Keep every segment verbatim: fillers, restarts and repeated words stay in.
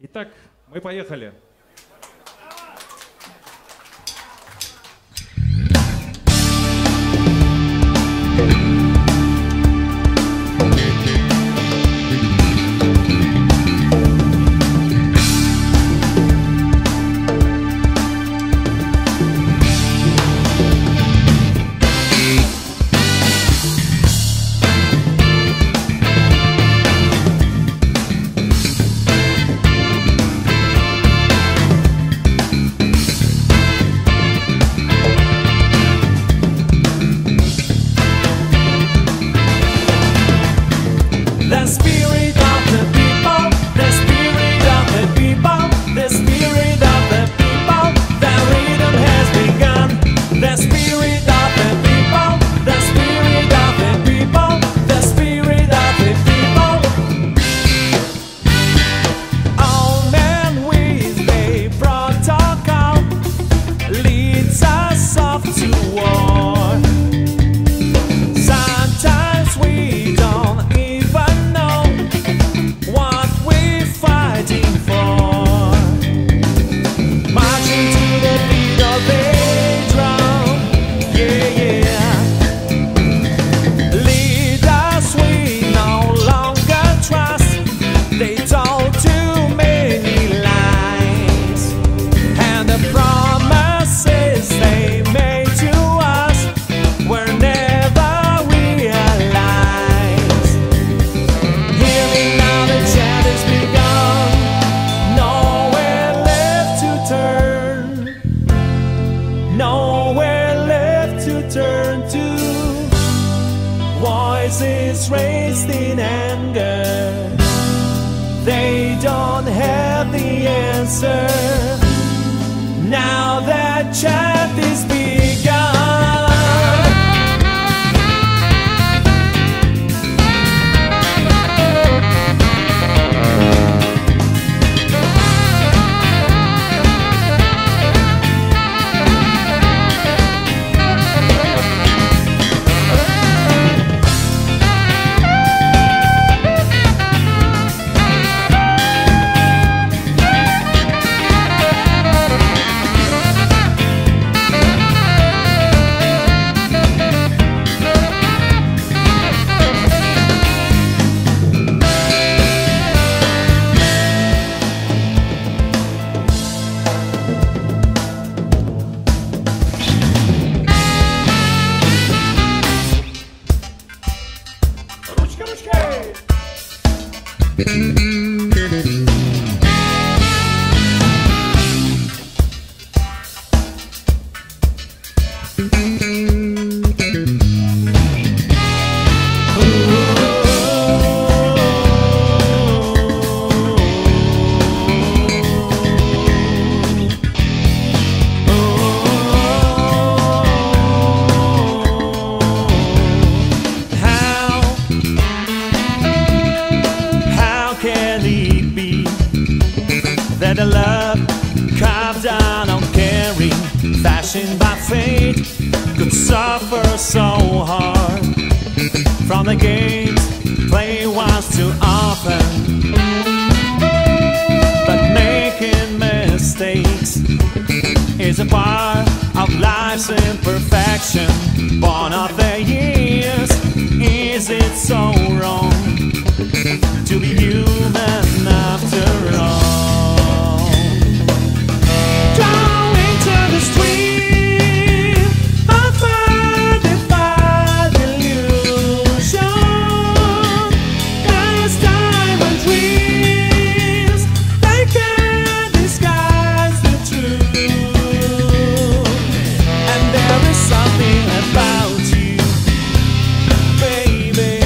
Итак, мы поехали. Voices raised in anger, they don't have the answer. Now that chat is begun. The love carved down on caring, fashioned by fate, could suffer so hard from the games played once too often, but making mistakes is a part of life's imperfection. Born of the years, is it so wrong to be human after all? Something about you, baby.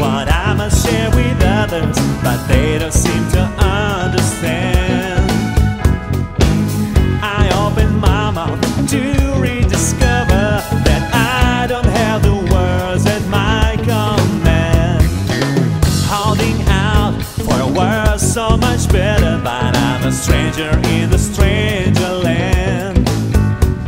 What I must share with others, but they don't seem to understand. I open my mouth to rediscover that I don't have the words at my command. Holding out for a world so much better, but I'm a stranger in a stranger land.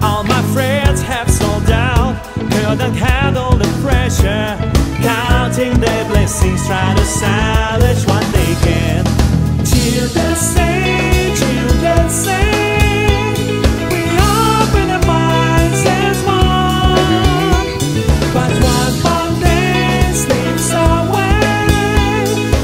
All my friends have sold out, couldn't handle the pressure. Counting their blessings, trying to salvage what they can. Children say, children say, we open our minds as one. But one more day slips away,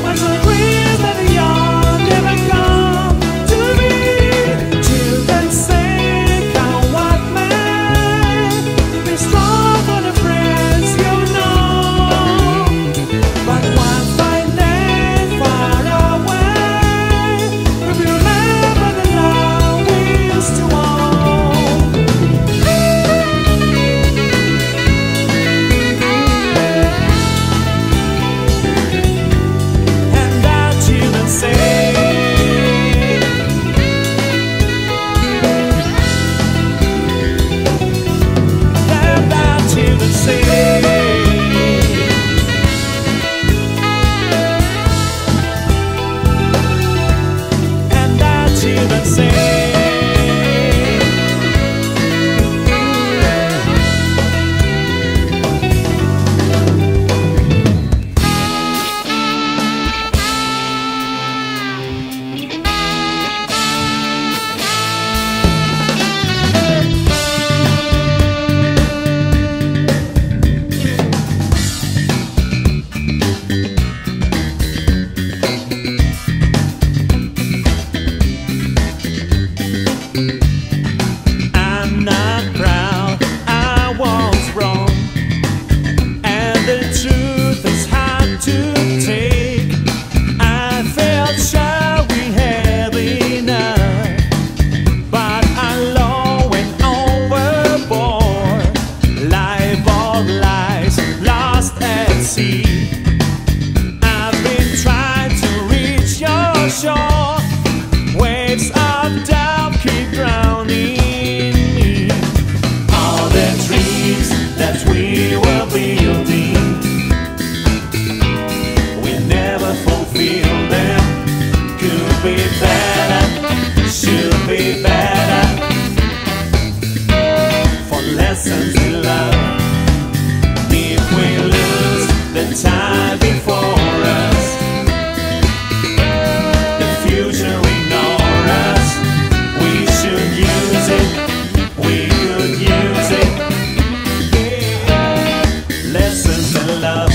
when the dreams that are young never come to me. Children say, come what may, be strong for the friends you know. But one fine day, far away, we'll be love. If we lose the time before us, the future ignore us. We should use it, we could use it. Lessons to love.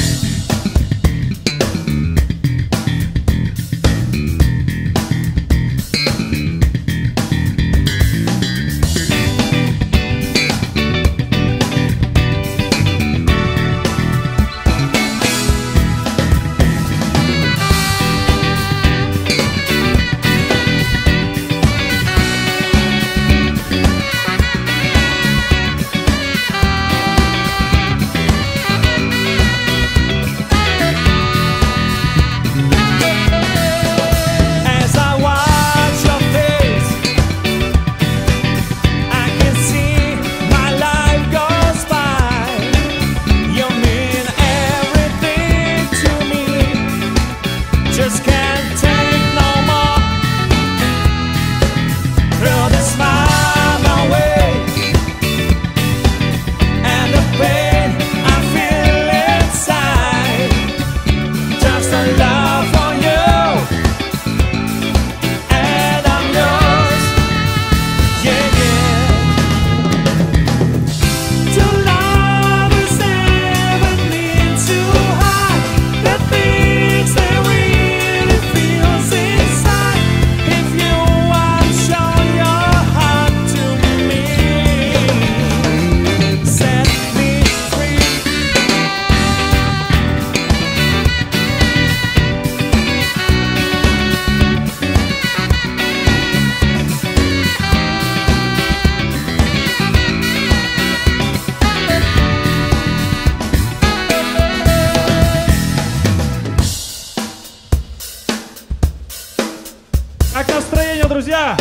Как настроение, друзья?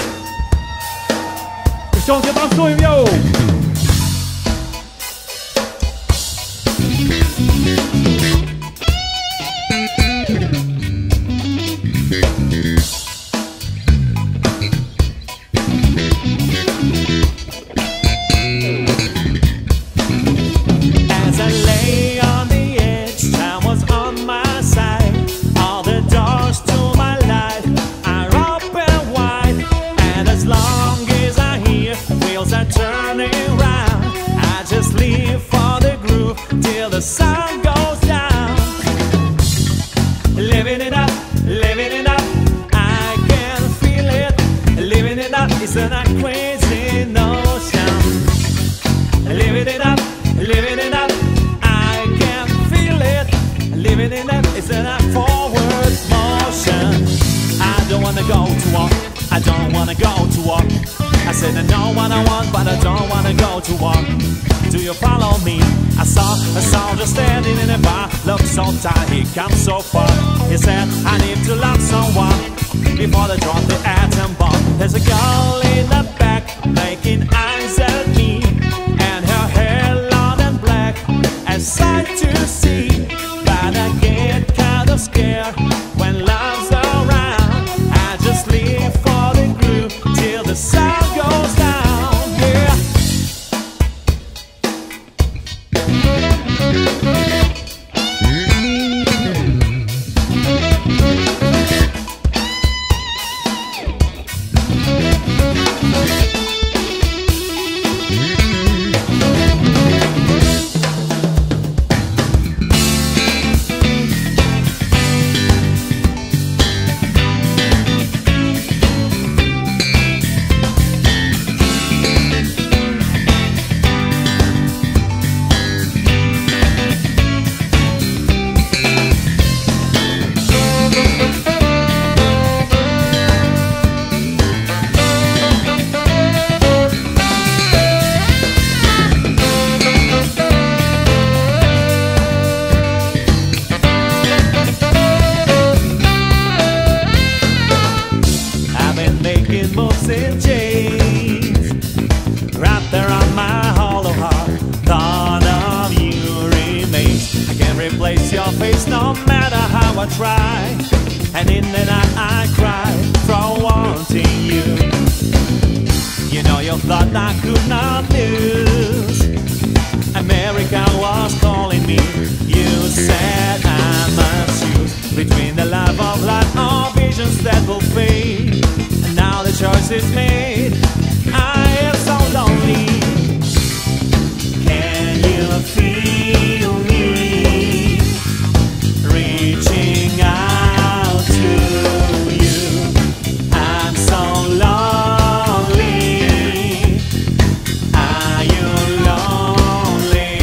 Девчонки, танцуем, йоу! The sun goes down, living it up, living it up, I can feel it, living it up, it's not a crazy notion, living it up, living it up, I can feel it, living it up, it's not a forward motion, I don't wanna go to walk, I don't wanna go to walk, I said I know what I want, but I don't wanna go to war. Do you follow me? I saw a soldier standing in a bar, looked so tired, he come so far. He said, I need to love someone before they drop the atom bomb. There's a girl in the back making eyes at me, and her hair long and black, and sad to see. But I get kind of scared when love's around. I just live for the groove till the sun goes down, yeah. No matter how I try, and in the night I cry from wanting you. You know you thought I could not lose, God was calling me. You said I must choose between the love of life or visions that will fade. And now the choice is made. I am so lonely. Can you feel me reaching out to you? I'm so lonely. Are you lonely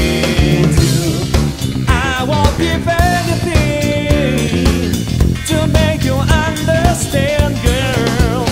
too? I won't give anything to make you understand, girl.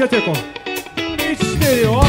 дискотеку. И стерео.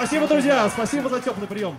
Спасибо, друзья! Спасибо за теплый прием!